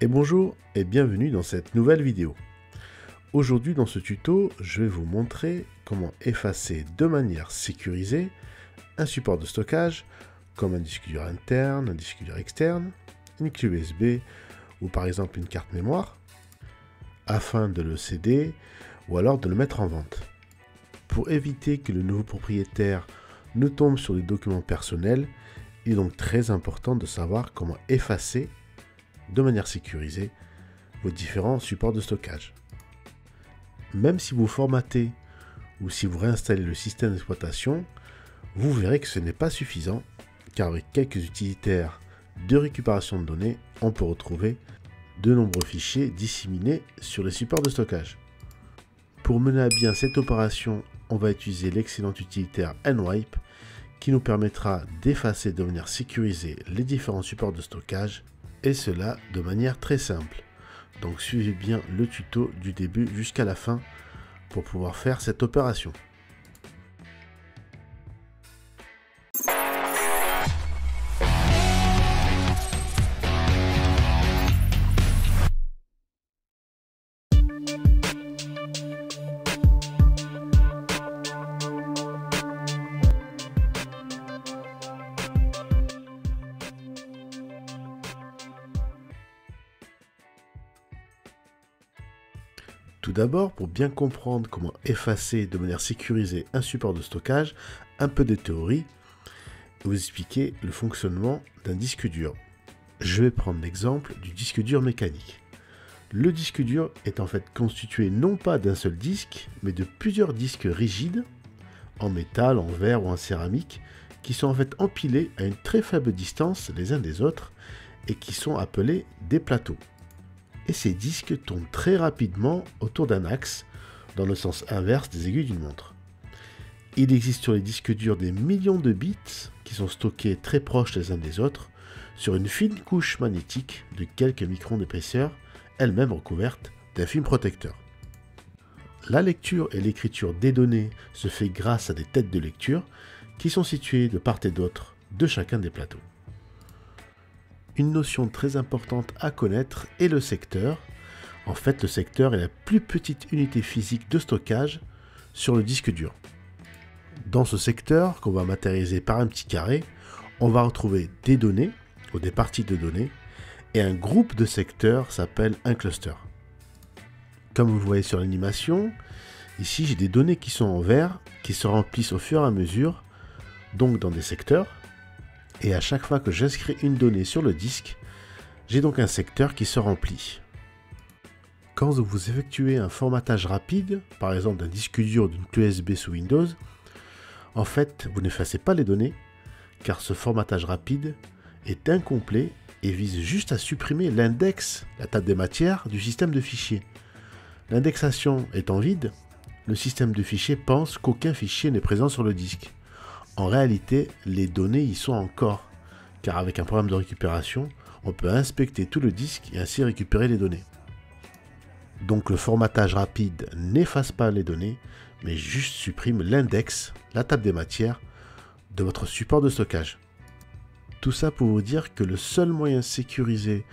Et bonjour et bienvenue dans cette nouvelle vidéo. Aujourd'hui dans ce tuto, je vais vous montrer comment effacer de manière sécurisée un support de stockage comme un disque dur interne, un disque dur externe, une clé USB ou par exemple une carte mémoire afin de le céder ou alors de le mettre en vente. Pour éviter que le nouveau propriétaire ne tombe sur des documents personnels, il est donc très important de savoir comment effacer de manière sécurisée vos différents supports de stockage. Même si vous formatez ou si vous réinstallez le système d'exploitation, vous verrez que ce n'est pas suffisant, car avec quelques utilitaires de récupération de données, on peut retrouver de nombreux fichiers disséminés sur les supports de stockage. Pour mener à bien cette opération, on va utiliser l'excellent utilitaire Nwipe qui nous permettra d'effacer de manière sécurisée les différents supports de stockage, et cela de manière très simple. Donc suivez bien le tuto du début jusqu'à la fin pour pouvoir faire cette opération. Tout d'abord, pour bien comprendre comment effacer de manière sécurisée un support de stockage, un peu de théorie, vous expliquer le fonctionnement d'un disque dur. Je vais prendre l'exemple du disque dur mécanique. Le disque dur est en fait constitué non pas d'un seul disque, mais de plusieurs disques rigides, en métal, en verre ou en céramique, qui sont en fait empilés à une très faible distance les uns des autres et qui sont appelés des plateaux. Et ces disques tournent très rapidement autour d'un axe, dans le sens inverse des aiguilles d'une montre. Il existe sur les disques durs des millions de bits qui sont stockés très proches les uns des autres, sur une fine couche magnétique de quelques microns d'épaisseur, elle-même recouverte d'un film protecteur. La lecture et l'écriture des données se fait grâce à des têtes de lecture qui sont situées de part et d'autre de chacun des plateaux. Une notion très importante à connaître est le secteur. En fait, le secteur est la plus petite unité physique de stockage sur le disque dur. Dans ce secteur, qu'on va matérialiser par un petit carré, on va retrouver des données ou des parties de données, et un groupe de secteurs s'appelle un cluster. Comme vous le voyez sur l'animation, ici j'ai des données qui sont en vert, qui se remplissent au fur et à mesure, donc dans des secteurs. Et à chaque fois que j'inscris une donnée sur le disque, j'ai donc un secteur qui se remplit. Quand vous effectuez un formatage rapide, par exemple d'un disque dur ou d'une clé USB sous Windows, en fait, vous n'effacez pas les données, car ce formatage rapide est incomplet et vise juste à supprimer l'index, la table des matières, du système de fichiers. L'indexation étant vide, le système de fichiers pense qu'aucun fichier n'est présent sur le disque. En réalité, les données y sont encore, car avec un programme de récupération, on peut inspecter tout le disque et ainsi récupérer les données. Donc le formatage rapide n'efface pas les données, mais juste supprime l'index, la table des matières, de votre support de stockage. Tout ça pour vous dire que le seul moyen sécurisé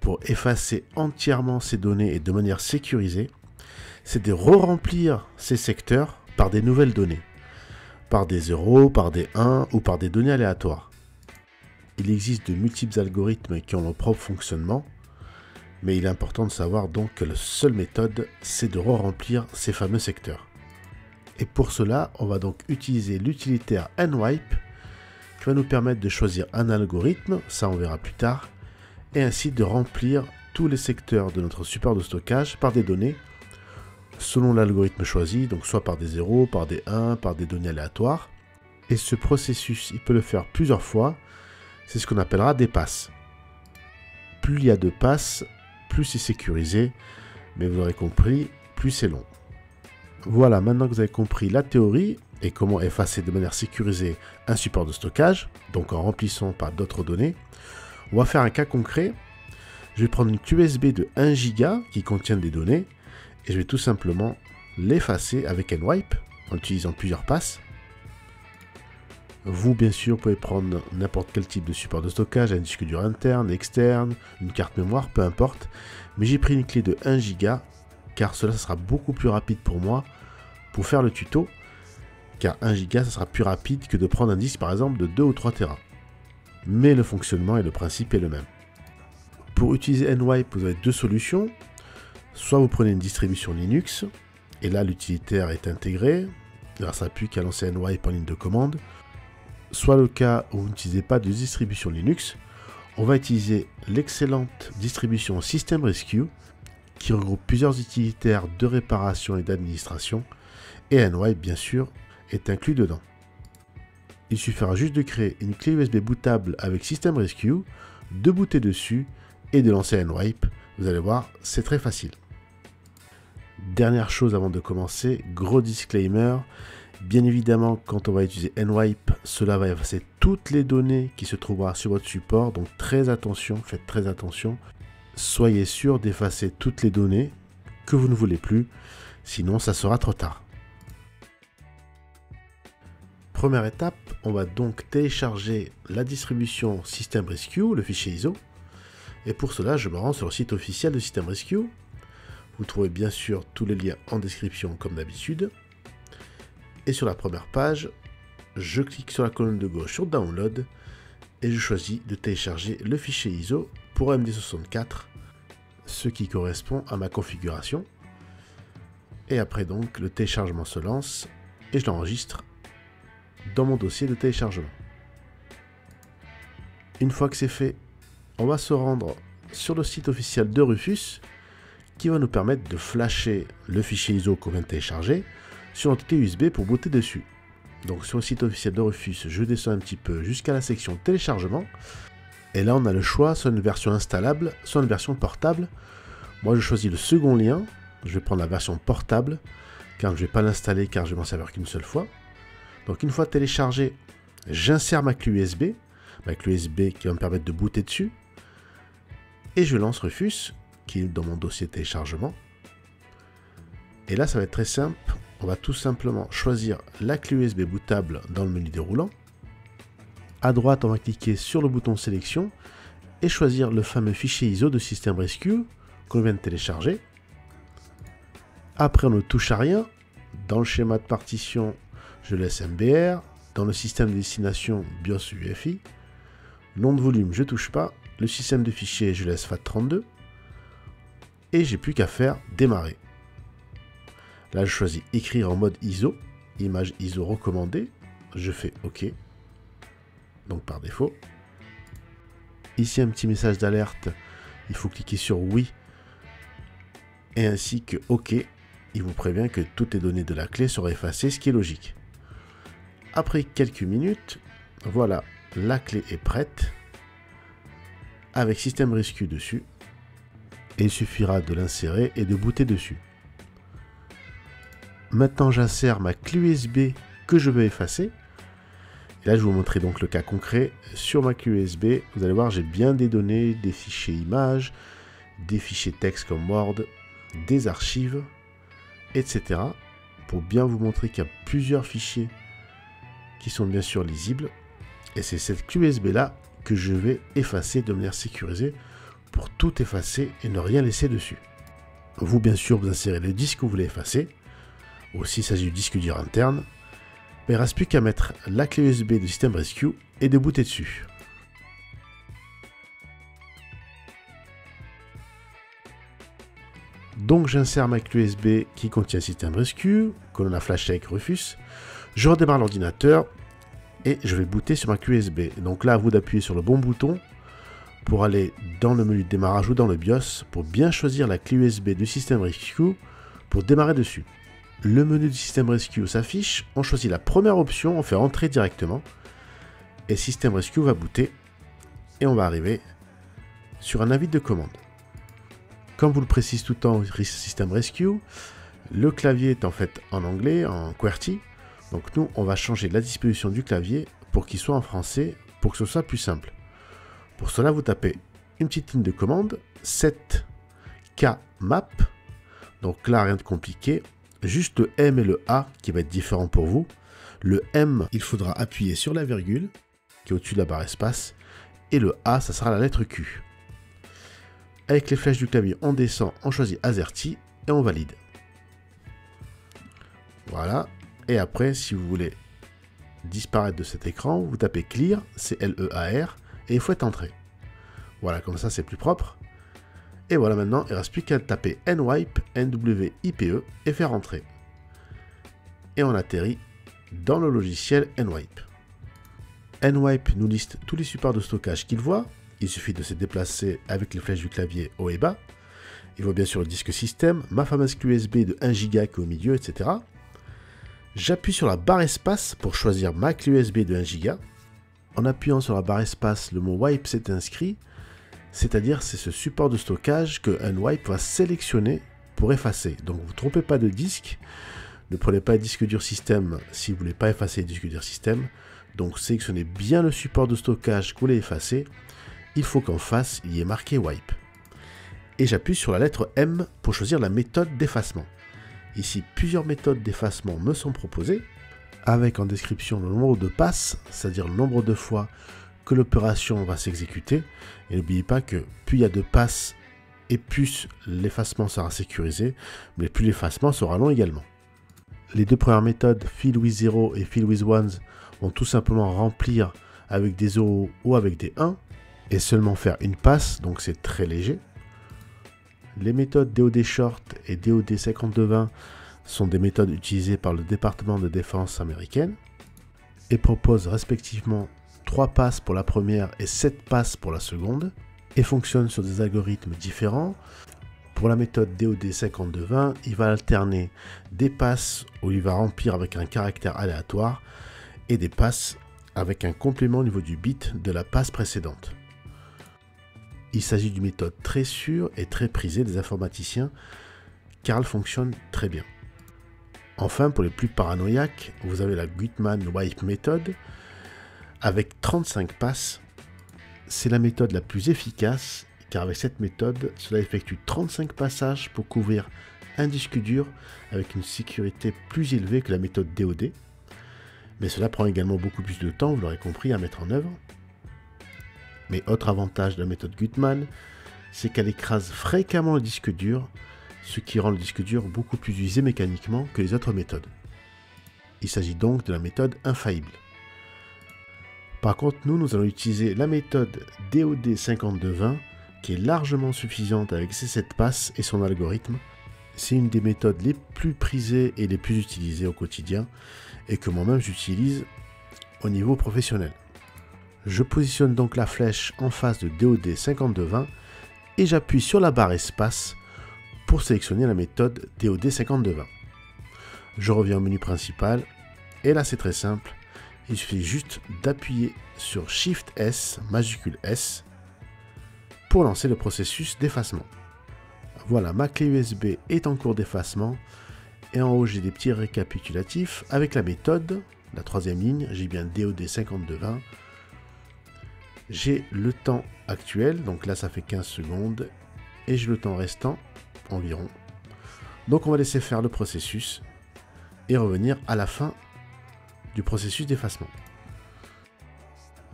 pour effacer entièrement ces données et de manière sécurisée, c'est de re-remplir ces secteurs par des nouvelles données. Par des 0, par des 1 ou par des données aléatoires. Il existe de multiples algorithmes qui ont leur propre fonctionnement, mais il est important de savoir donc que la seule méthode, c'est de re-remplir ces fameux secteurs. Et pour cela, on va donc utiliser l'utilitaire Nwipe qui va nous permettre de choisir un algorithme, ça on verra plus tard, et ainsi de remplir tous les secteurs de notre support de stockage par des données selon l'algorithme choisi, donc soit par des 0, par des 1, par des données aléatoires. Et ce processus, il peut le faire plusieurs fois, c'est ce qu'on appellera des passes. Plus il y a de passes, plus c'est sécurisé, mais vous l'aurez compris, plus c'est long. Voilà, maintenant que vous avez compris la théorie et comment effacer de manière sécurisée un support de stockage, donc en remplissant par d'autres données, on va faire un cas concret. Je vais prendre une clé USB de 1 giga qui contient des données, et je vais tout simplement l'effacer avec Nwipe en utilisant plusieurs passes. Vous, bien sûr, pouvez prendre n'importe quel type de support de stockage, un disque dur interne, externe, une carte mémoire, peu importe. Mais j'ai pris une clé de 1 Go, car cela sera beaucoup plus rapide pour moi pour faire le tuto. Car 1 Go, ça sera plus rapide que de prendre un disque, par exemple, de 2 ou 3 Tera. Mais le fonctionnement et le principe est le même. Pour utiliser Nwipe, vous avez deux solutions. Soit vous prenez une distribution Linux, et là l'utilitaire est intégré, grâce à plus qu'à lancer Nwipe en ligne de commande. Soit le cas où vous n'utilisez pas de distribution Linux, on va utiliser l'excellente distribution SystemRescue, qui regroupe plusieurs utilitaires de réparation et d'administration, et Nwipe bien sûr est inclus dedans. Il suffira juste de créer une clé USB bootable avec SystemRescue, de booter dessus et de lancer Nwipe. Vous allez voir, c'est très facile. Dernière chose avant de commencer, gros disclaimer. Bien évidemment, quand on va utiliser Nwipe, cela va effacer toutes les données qui se trouveront sur votre support. Donc très attention, faites très attention. Soyez sûr d'effacer toutes les données que vous ne voulez plus, sinon ça sera trop tard. Première étape, on va donc télécharger la distribution SystemRescue, le fichier ISO. Et pour cela, je me rends sur le site officiel de SystemRescue. Vous trouvez bien sûr tous les liens en description comme d'habitude. Et sur la première page, je clique sur la colonne de gauche sur Download et je choisis de télécharger le fichier ISO pour AMD64, ce qui correspond à ma configuration. Et après donc, le téléchargement se lance et je l'enregistre dans mon dossier de téléchargement. Une fois que c'est fait, on va se rendre sur le site officiel de Rufus, qui va nous permettre de flasher le fichier ISO qu'on vient de télécharger sur notre clé USB pour booter dessus. Donc sur le site officiel de Rufus, je descends un petit peu jusqu'à la section téléchargement. Et là on a le choix, soit une version installable, soit une version portable. Moi je choisis le second lien, je vais prendre la version portable, car je ne vais pas l'installer car je vais m'en servir qu'une seule fois. Donc une fois téléchargé, j'insère ma clé USB qui va me permettre de booter dessus. Et je lance Rufus, qui est dans mon dossier téléchargement. Et là, ça va être très simple. On va tout simplement choisir la clé USB bootable dans le menu déroulant. À droite, on va cliquer sur le bouton sélection et choisir le fameux fichier ISO de SystemRescue qu'on vient de télécharger. Après, on ne touche à rien. Dans le schéma de partition, je laisse MBR. Dans le système de destination, BIOS UEFI. Nom de volume, je ne touche pas. Le système de fichiers, je laisse FAT32. Et j'ai plus qu'à faire démarrer. Là, je choisis écrire en mode ISO, image ISO recommandée. Je fais OK. Donc par défaut. Ici, un petit message d'alerte. Il faut cliquer sur oui. Et ainsi que OK. Il vous prévient que toutes les données de la clé seront effacées, ce qui est logique. Après quelques minutes, voilà, la clé est prête. Avec SystemRescue dessus, et il suffira de l'insérer et de booter dessus. Maintenant j'insère ma clé USB que je veux effacer, et là je vais vous montrer donc le cas concret. Sur ma clé USB, vous allez voir, j'ai bien des données, des fichiers images, des fichiers texte comme Word, des archives, etc. Pour bien vous montrer qu'il y a plusieurs fichiers qui sont bien sûr lisibles, et c'est cette clé USB là que je vais effacer de manière sécurisée pour tout effacer et ne rien laisser dessus. Vous, bien sûr, vous insérez le disque que vous voulez effacer. Aussi, il s'agit du disque dur interne. Mais il ne reste plus qu'à mettre la clé USB de SystemRescue et de booter dessus. Donc, j'insère ma clé USB qui contient SystemRescue, que l'on a flashé avec Rufus. Je redémarre l'ordinateur. Et je vais booter sur ma clé USB. Donc là, à vous d'appuyer sur le bon bouton pour aller dans le menu de démarrage ou dans le BIOS pour bien choisir la clé USB du SystemRescue pour démarrer dessus. Le menu du SystemRescue s'affiche, on choisit la première option, on fait entrer directement et SystemRescue va booter et on va arriver sur un avis de commande. Comme vous le précise tout le temps SystemRescue, le clavier est en fait en anglais, en QWERTY. Donc nous, on va changer la disposition du clavier pour qu'il soit en français, pour que ce soit plus simple. Pour cela, vous tapez une petite ligne de commande, 7K map. Donc là, rien de compliqué, juste le M et le A qui va être différent pour vous. Le M, il faudra appuyer sur la virgule qui est au-dessus de la barre espace, et le A, ça sera la lettre Q. Avec les flèches du clavier, on descend, on choisit AZERTY et on valide. Voilà. Et après, si vous voulez disparaître de cet écran, vous tapez Clear, C-L-E-A-R, et il faut être entré. Voilà, comme ça c'est plus propre. Et voilà, maintenant, il ne reste plus qu'à taper Nwipe, N-W-I-P-E, et faire entrer. Et on atterrit dans le logiciel Nwipe. Nwipe nous liste tous les supports de stockage qu'il voit. Il suffit de se déplacer avec les flèches du clavier haut et bas. Il voit bien sûr le disque système, ma fameuse clé USB de 1 Go qui est au milieu, etc. J'appuie sur la barre espace pour choisir ma clé USB de 1 Go. En appuyant sur la barre espace, le mot Wipe s'est inscrit, c'est-à-dire c'est ce support de stockage que Nwipe va sélectionner pour effacer. Donc vous ne vous trompez pas de disque, ne prenez pas le disque dur système si vous ne voulez pas effacer le disque dur système. Donc sélectionnez bien le support de stockage que vous voulez effacer, il faut qu'en face il y ait marqué Wipe. Et j'appuie sur la lettre M pour choisir la méthode d'effacement. Ici, plusieurs méthodes d'effacement me sont proposées, avec en description le nombre de passes, c'est-à-dire le nombre de fois que l'opération va s'exécuter. Et n'oubliez pas que plus il y a de passes et plus l'effacement sera sécurisé, mais plus l'effacement sera long également. Les deux premières méthodes, fill with 0 et fill with 1, vont tout simplement remplir avec des 0 ou avec des 1, et seulement faire une passe, donc c'est très léger. Les méthodes DOD Short et DOD 5220 sont des méthodes utilisées par le département de défense américaine et proposent respectivement 3 passes pour la première et 7 passes pour la seconde et fonctionnent sur des algorithmes différents. Pour la méthode DOD 5220, il va alterner des passes où il va remplir avec un caractère aléatoire et des passes avec un complément au niveau du bit de la passe précédente. Il s'agit d'une méthode très sûre et très prisée des informaticiens car elle fonctionne très bien. Enfin, pour les plus paranoïaques, vous avez la Gutmann Wipe méthode avec 35 passes. C'est la méthode la plus efficace car avec cette méthode, cela effectue 35 passages pour couvrir un disque dur avec une sécurité plus élevée que la méthode DOD. Mais cela prend également beaucoup plus de temps, vous l'aurez compris, à mettre en œuvre. Mais autre avantage de la méthode Gutmann, c'est qu'elle écrase fréquemment le disque dur, ce qui rend le disque dur beaucoup plus usé mécaniquement que les autres méthodes. Il s'agit donc de la méthode infaillible. Par contre, nous allons utiliser la méthode DOD 5220, qui est largement suffisante avec ses 7 passes et son algorithme. C'est une des méthodes les plus prisées et les plus utilisées au quotidien, et que moi-même j'utilise au niveau professionnel. Je positionne donc la flèche en face de DOD 5220 et j'appuie sur la barre espace pour sélectionner la méthode DOD 5220. Je reviens au menu principal et là c'est très simple, il suffit juste d'appuyer sur Shift S majuscule S pour lancer le processus d'effacement. Voilà, ma clé USB est en cours d'effacement et en haut j'ai des petits récapitulatifs avec la méthode, la troisième ligne, j'ai bien DOD 5220. J'ai le temps actuel, donc là ça fait 15 secondes, et j'ai le temps restant, environ. Donc on va laisser faire le processus, et revenir à la fin du processus d'effacement.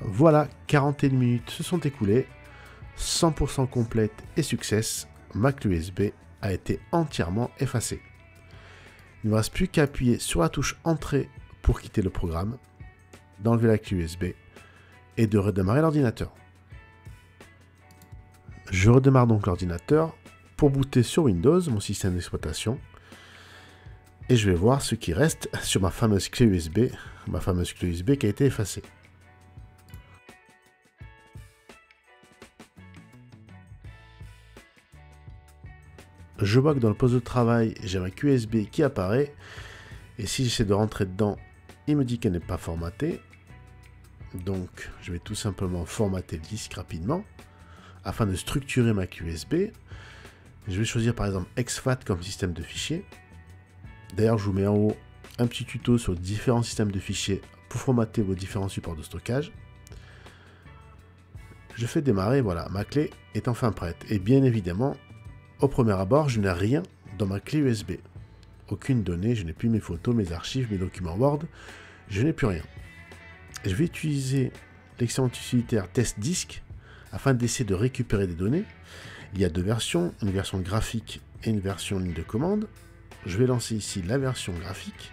Voilà, 41 minutes se sont écoulées, 100% complète et succès, ma clé USB a été entièrement effacée. Il ne me reste plus qu'à appuyer sur la touche Entrée pour quitter le programme, d'enlever la clé USB, et de redémarrer l'ordinateur. Je redémarre donc l'ordinateur pour booter sur Windows, mon système d'exploitation, et je vais voir ce qui reste sur ma fameuse clé USB qui a été effacée. Je vois que dans le poste de travail, j'ai ma clé USB qui apparaît, et si j'essaie de rentrer dedans, il me dit qu'elle n'est pas formatée. Donc, je vais tout simplement formater le disque rapidement afin de structurer ma clé USB. Je vais choisir par exemple ExFAT comme système de fichiers. D'ailleurs, je vous mets en haut un petit tuto sur différents systèmes de fichiers pour formater vos différents supports de stockage. Je fais démarrer, voilà, ma clé est enfin prête. Et bien évidemment, au premier abord, je n'ai rien dans ma clé USB. Aucune donnée, je n'ai plus mes photos, mes archives, mes documents Word. je n'ai plus rien. Je vais utiliser l'excellent utilitaire TestDisk afin d'essayer de récupérer des données. Il y a deux versions, une version graphique et une version ligne de commande. Je vais lancer ici la version graphique.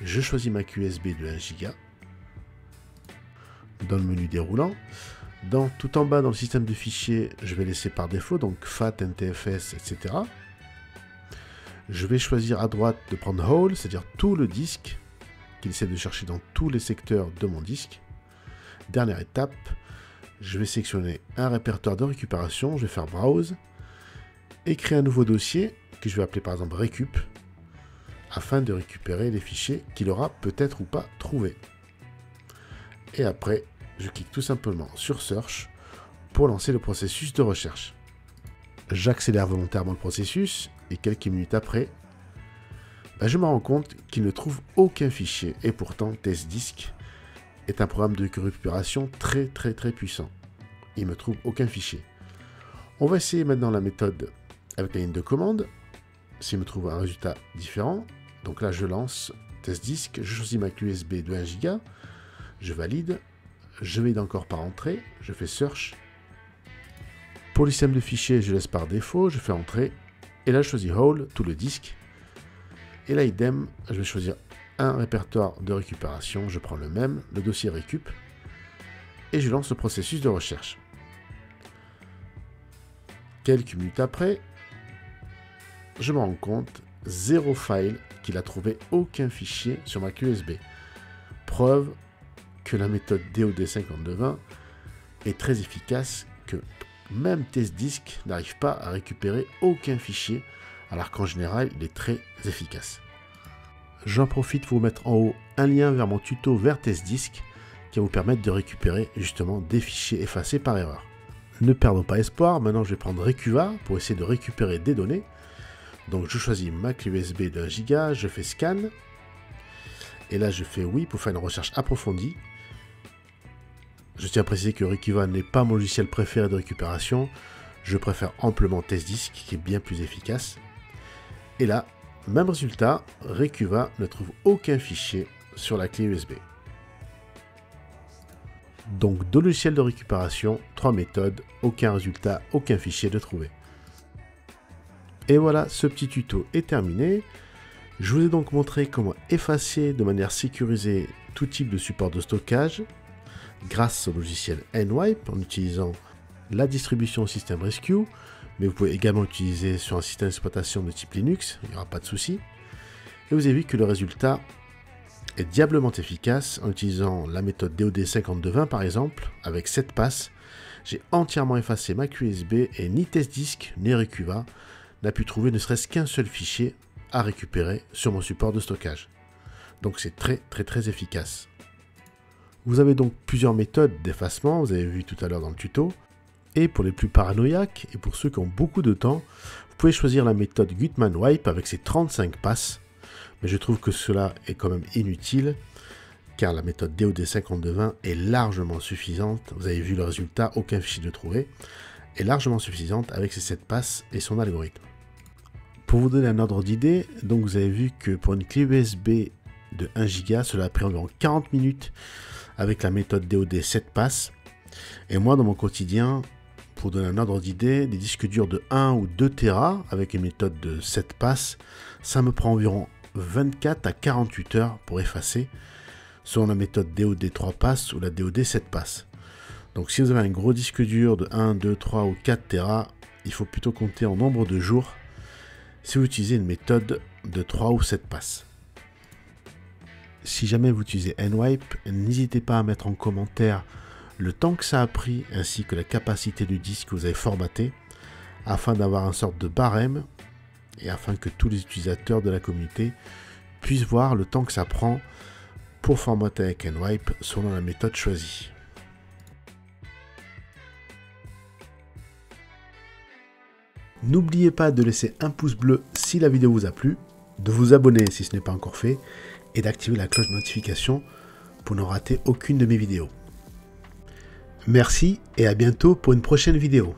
Je choisis ma QSB de 1 Go. Dans le menu déroulant, tout en bas dans le système de fichiers, je vais laisser par défaut, donc FAT, NTFS, etc. Je vais choisir à droite de prendre Whole, c'est-à-dire tout le disque, qu'il essaie de chercher dans tous les secteurs de mon disque. Dernière étape, je vais sélectionner un répertoire de récupération, je vais faire Browse, et créer un nouveau dossier, que je vais appeler par exemple Récup, afin de récupérer les fichiers qu'il aura peut-être ou pas trouvés. Et après, je clique tout simplement sur Search pour lancer le processus de recherche. J'accélère volontairement le processus et quelques minutes après, je me rends compte qu'il ne trouve aucun fichier. Et pourtant, TestDisk est un programme de récupération très puissant. Il ne me trouve aucun fichier. On va essayer maintenant la méthode avec la ligne de commande. S'il me trouve un résultat différent, donc là je lance TestDisk, je choisis ma QSB de 1 Go, je valide, je valide encore par entrée, je fais Search. Pour le système de fichiers, je laisse par défaut, je fais Entrée, et là je choisis Whole, tout le disque. Et là, idem, je vais choisir un répertoire de récupération, je prends le même, le dossier récup, et je lance le processus de recherche. Quelques minutes après, je me rends compte, zéro file, qu'il a trouvé aucun fichier sur ma QSB. Preuve que la méthode DOD 5220 est très efficace, que même TestDisk n'arrive pas à récupérer aucun fichier, alors qu'en général, il est très efficace. J'en profite pour vous mettre en haut un lien vers mon tuto vers TestDisk qui va vous permettre de récupérer justement des fichiers effacés par erreur. Ne perdons pas espoir, maintenant je vais prendre Recuva pour essayer de récupérer des données. Donc je choisis ma clé USB de 1 Go, je fais Scan, et là je fais Oui pour faire une recherche approfondie. Je tiens à préciser que Recuva n'est pas mon logiciel préféré de récupération, je préfère amplement TestDisk qui est bien plus efficace. Et là, même résultat, Recuva ne trouve aucun fichier sur la clé USB. Donc, deux logiciels de récupération, trois méthodes, aucun résultat, aucun fichier de trouvé. Et voilà, ce petit tuto est terminé. Je vous ai donc montré comment effacer de manière sécurisée tout type de support de stockage grâce au logiciel Nwipe en utilisant la distribution SystemRescue. Mais vous pouvez également l'utiliser sur un système d'exploitation de type Linux, il n'y aura pas de souci. Et vous avez vu que le résultat est diablement efficace en utilisant la méthode DOD 5220 par exemple, avec 7 passes. J'ai entièrement effacé ma QSB et ni TestDisk ni Recuva n'a pu trouver ne serait-ce qu'un seul fichier à récupérer sur mon support de stockage. Donc c'est très efficace. Vous avez donc plusieurs méthodes d'effacement, vous avez vu tout à l'heure dans le tuto. Et pour les plus paranoïaques, et pour ceux qui ont beaucoup de temps, vous pouvez choisir la méthode Gutmann Wipe avec ses 35 passes. Mais je trouve que cela est quand même inutile, car la méthode DOD 5220 est largement suffisante. Vous avez vu le résultat, aucun fichier de trouvé. Est largement suffisante avec ses 7 passes et son algorithme. Pour vous donner un ordre d'idée, donc vous avez vu que pour une clé USB de 1 Go, cela a pris environ 40 minutes avec la méthode DOD 7 passes. Et moi, dans mon quotidien, pour donner un ordre d'idée, des disques durs de 1 ou 2 Tera avec une méthode de 7 passes, ça me prend environ 24 à 48 heures pour effacer, selon la méthode DOD 3 passes ou la DOD 7 passes. Donc si vous avez un gros disque dur de 1, 2, 3 ou 4 Tera, il faut plutôt compter en nombre de jours si vous utilisez une méthode de 3 ou 7 passes. Si jamais vous utilisez Nwipe, n'hésitez pas à mettre en commentaire le temps que ça a pris ainsi que la capacité du disque que vous avez formaté afin d'avoir une sorte de barème et afin que tous les utilisateurs de la communauté puissent voir le temps que ça prend pour formater avec Nwipe selon la méthode choisie. N'oubliez pas de laisser un pouce bleu si la vidéo vous a plu, de vous abonner si ce n'est pas encore fait et d'activer la cloche de notification pour ne rater aucune de mes vidéos. Merci et à bientôt pour une prochaine vidéo.